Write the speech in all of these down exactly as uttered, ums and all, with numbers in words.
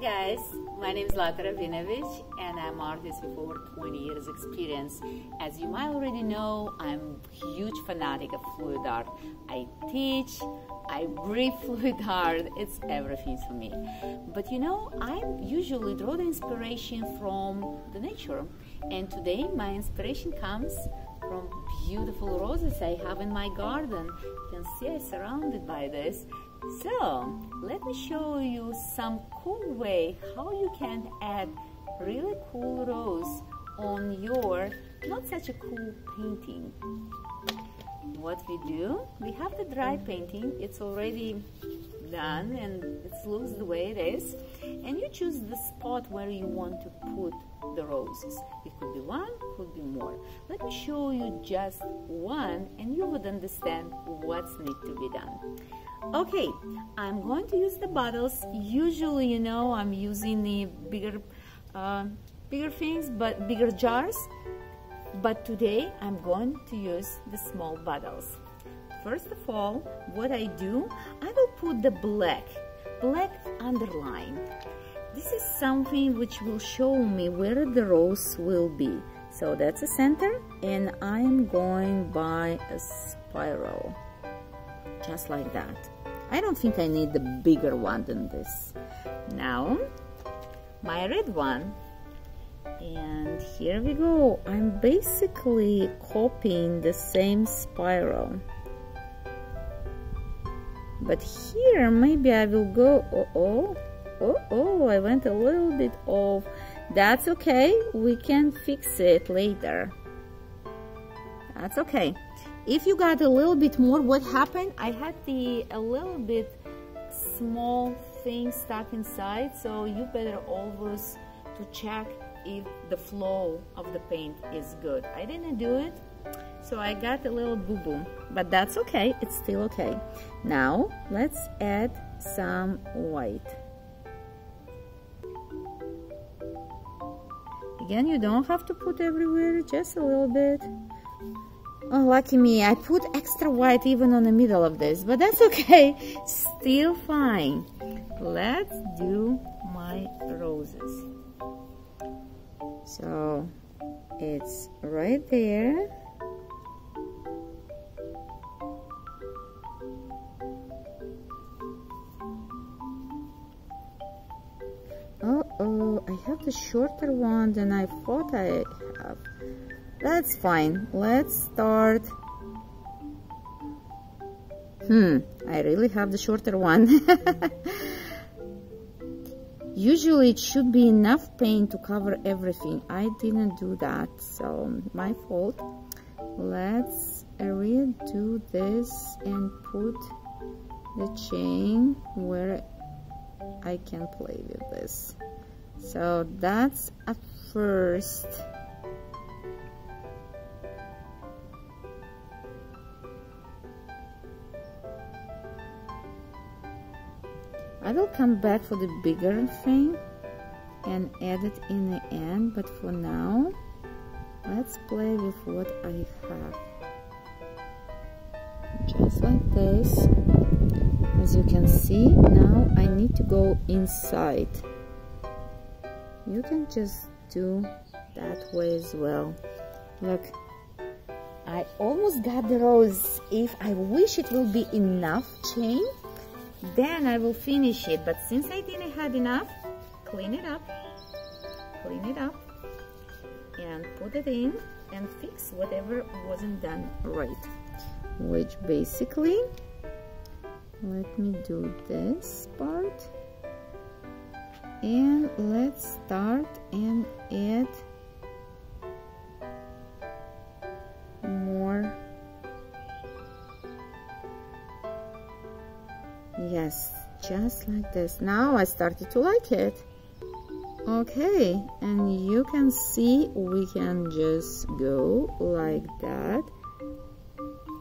guys, my name is Zlata Rabinovich and I'm artist with over twenty years experience. As you might already know, I'm a huge fanatic of fluid art. I teach, I breathe fluid art, it's everything for me. But you know, I usually draw the inspiration from the nature, and today my inspiration comes from beautiful roses I have in my garden. You can see I'm surrounded by this. So, let me show you some cool way how you can add really cool rose on your not such a cool painting. What we do, we have the dry painting, it's already done and it looks the way it is, and you choose the spot where you want to put the roses. It could be one, could be more. Let me show you just one and you would understand what's need to be done. Okay, I'm going to use the bottles. Usually, you know, I'm using the bigger uh, bigger things, but bigger jars, but today I'm going to use the small bottles. First of all, what I do, I will put the black black underline. This is something which will show me where the rose will be. So that's the center, and I'm going by a spiral, just like that. I don't think I need the bigger one than this. Now, my red one. And here we go. I'm basically copying the same spiral. But here, maybe I will go, oh-oh, oh-oh, I went a little bit off. That's okay, we can fix it later. That's okay. If you got a little bit more, what happened? I had the a little bit small thing stuck inside, so you better always to check if the flow of the paint is good. I didn't do it, so I got a little boo-boo, but that's okay, it's still okay. Now, let's add some white. Again, you don't have to put everywhere, just a little bit. Oh, lucky me, I put extra white even on the middle of this, but that's okay, still fine. Let's do my roses. So, it's right there. Uh-oh, I have the shorter one than I thought I have. That's fine. Let's start. Hmm, I really have the shorter one. Usually it should be enough paint to cover everything. I didn't do that, so my fault. Let's redo this and put the chain where I can play with this. So that's a first. I will come back for the bigger thing and add it in the end, but for now, let's play with what I have. Just like this. As you can see, now I need to go inside. You can just do that way as well. Look, I almost got the rose. If I wish it will be enough chain, then I will finish it, but since I didn't have enough, clean it up, clean it up, and put it in and fix whatever wasn't done right. Which basically, let me do this part, and let's start and add more. Yes, just like this. Now I started to like it. Okay, and you can see we can just go like that.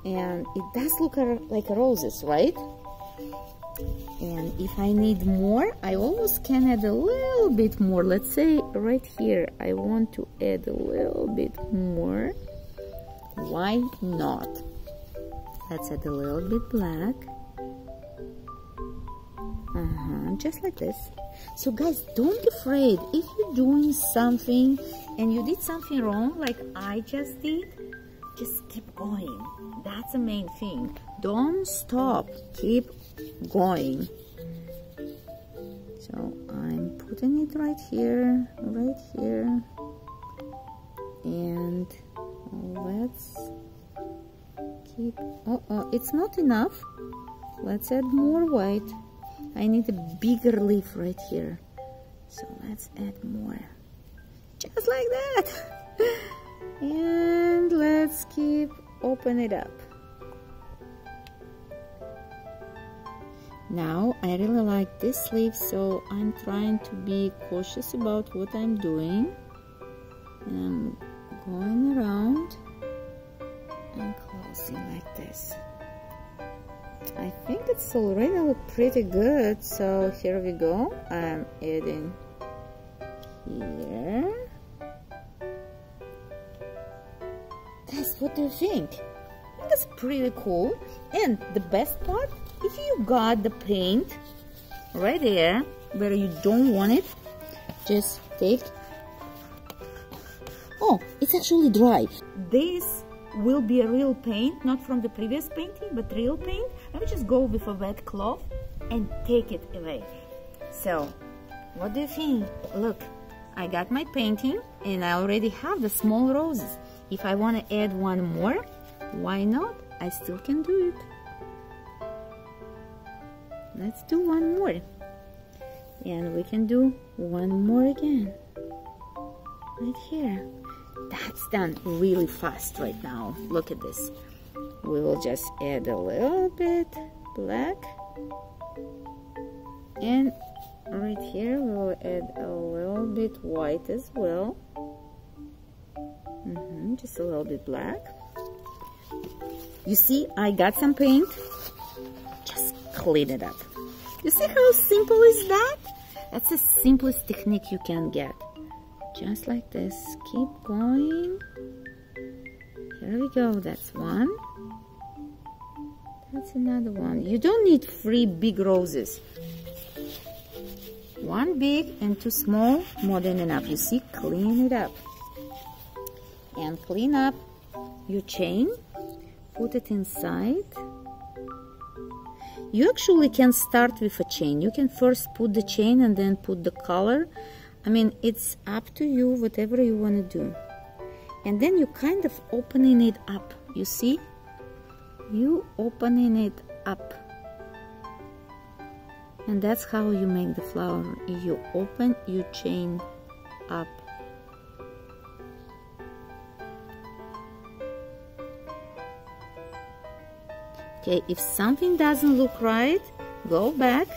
And it does look like roses, right? And if I need more, I always can add a little bit more. Let's say right here, I want to add a little bit more. Why not? Let's add a little bit black. uh-huh, just like this. So guys, don't be afraid. If you're doing something and you did something wrong, like I just did, just keep going. That's the main thing. Don't stop, keep going. So I'm putting it right here, right here, and let's keep, oh, oh, it's not enough. Let's add more white. I need a bigger leaf right here. So let's add more, just like that. And let's keep, open it up. Now I really like this leaf, so I'm trying to be cautious about what I'm doing. And I'm going around and closing like this. I think it's already look pretty good, so here we go. I'm adding here. Guys, what do you think? That's pretty cool. And the best part, if you got the paint right there where you don't want it, just take it. Oh, it's actually dry. This will be a real paint, not from the previous painting, but real paint. I will just go with a wet cloth and take it away. So, what do you think? Look, I got my painting and I already have the small roses. If I want to add one more, why not? I still can do it. Let's do one more. And we can do one more again. Right here. That's done really fast right now. Look at this. We will just add a little bit black. And right here we will add a little bit white as well. Mm-hmm, just a little bit black. You see, I got some paint. Just clean it up. You see how simple is that? That's the simplest technique you can get. Just like this, keep going. Here we go, that's one. That's another one. You don't need three big roses. One big and two small, more than enough. You see, clean it up. And clean up your chain, put it inside. You actually can start with a chain. You can first put the chain and then put the color. I mean, it's up to you, whatever you want to do. And then you kind of opening it up, you see? You opening it up. And that's how you make the flower. You open your chain up. Okay, if something doesn't look right, go back,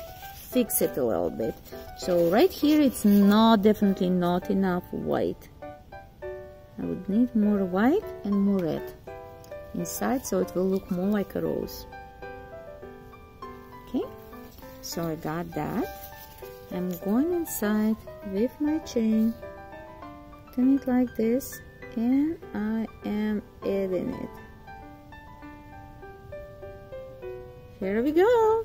fix it a little bit. So right here it's not, definitely not enough white. I would need more white and more red inside, so it will look more like a rose. Okay, so I got that. I'm going inside with my chain, doing it like this, and I am adding it. Here we go.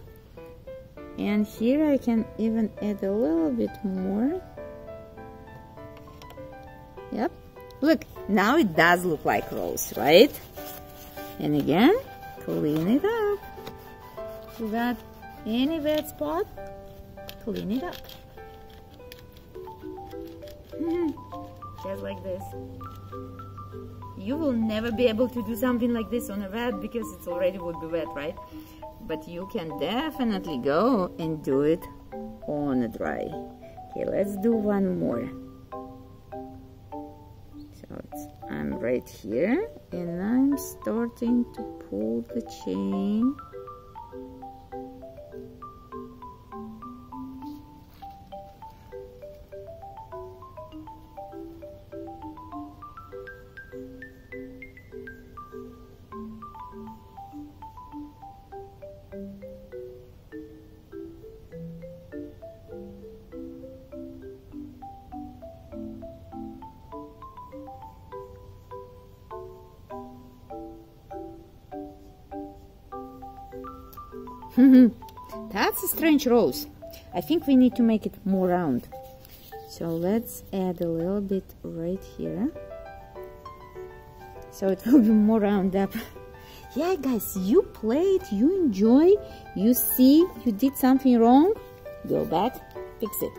And here I can even add a little bit more. Yep. Look, now it does look like rose, right? And again, clean it up. You got any wet spot? Clean it up. Just like this. You will never be able to do something like this on a wet, because it's already would be wet, right? But you can definitely go and do it on a dry. Okay, let's do one more. So it's, I'm right here and I'm starting to pull the chain. That's a strange rose. I think we need to make it more round. So let's add a little bit right here, so it will be more round up. Yeah, guys, you played, you enjoy, you see, you did something wrong, go back, fix it.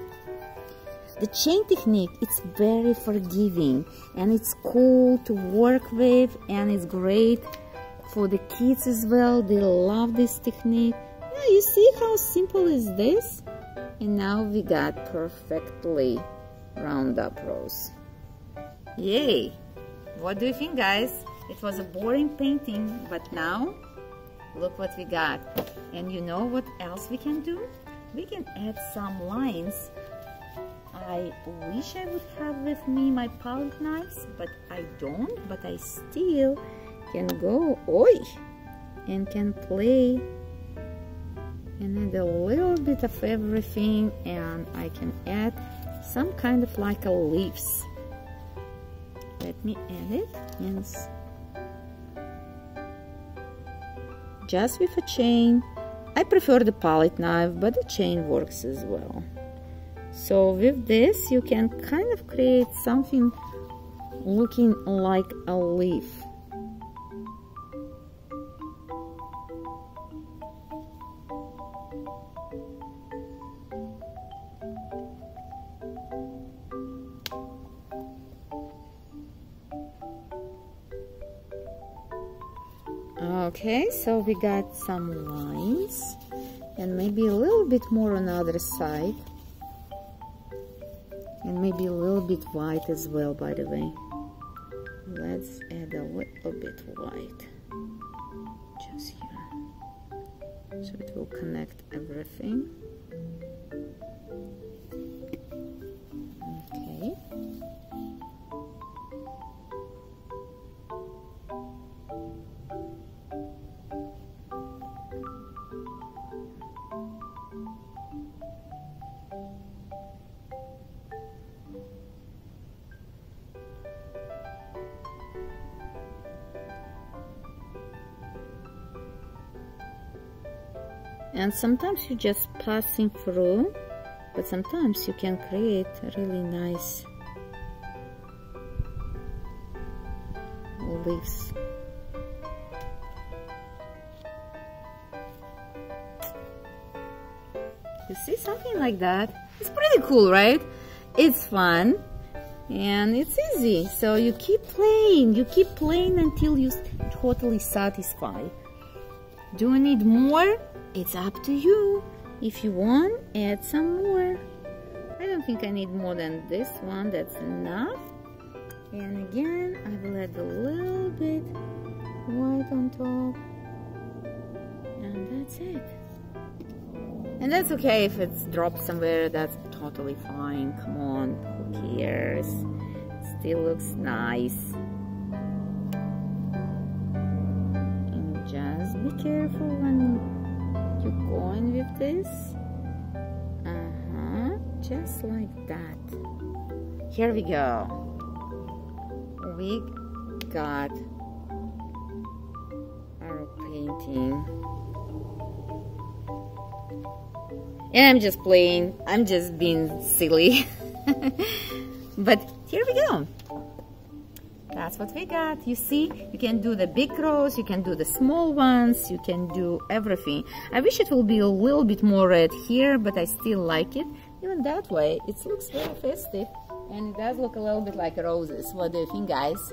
The chain technique, it's very forgiving and it's cool to work with, and it's great for the kids as well. They love this technique. Yeah, you see how simple is this? And now we got perfectly round up rows. Yay! What do you think, guys? It was a boring painting, but now look what we got. And you know what else we can do? We can add some lines. I wish I would have with me my palette knives, but I don't, but I still can go, oi, and can play and add a little bit of everything, and I can add some kind of like a leaves. Let me add it, and just with a chain. I prefer the palette knife, but the chain works as well. So with this you can kind of create something looking like a leaf. Okay, so we got some lines and maybe a little bit more on the other side. And maybe a little bit white as well, by the way. Let's add a little bit white. Just here. So it will connect everything. Okay. And sometimes you're just passing through, but sometimes you can create really nice leaves. You see something like that? It's pretty cool, right? It's fun and it's easy. So you keep playing, you keep playing until you're totally satisfied. Do you need more? It's up to you. If you want, add some more. I don't think I need more than this one. That's enough. And again, I will add a little bit white on top. And that's it. And that's okay if it's dropped somewhere. That's totally fine. Come on, who cares? It still looks nice. And just be careful when going with this, uh-huh, just like that. Here we go. We got our painting, and I'm just playing. I'm just being silly. But here we go. That's what we got. You see, you can do the big rows, you can do the small ones, you can do everything. I wish it will be a little bit more red here, but I still like it. Even that way, it looks very festive, and it does look a little bit like roses. What do you think, guys?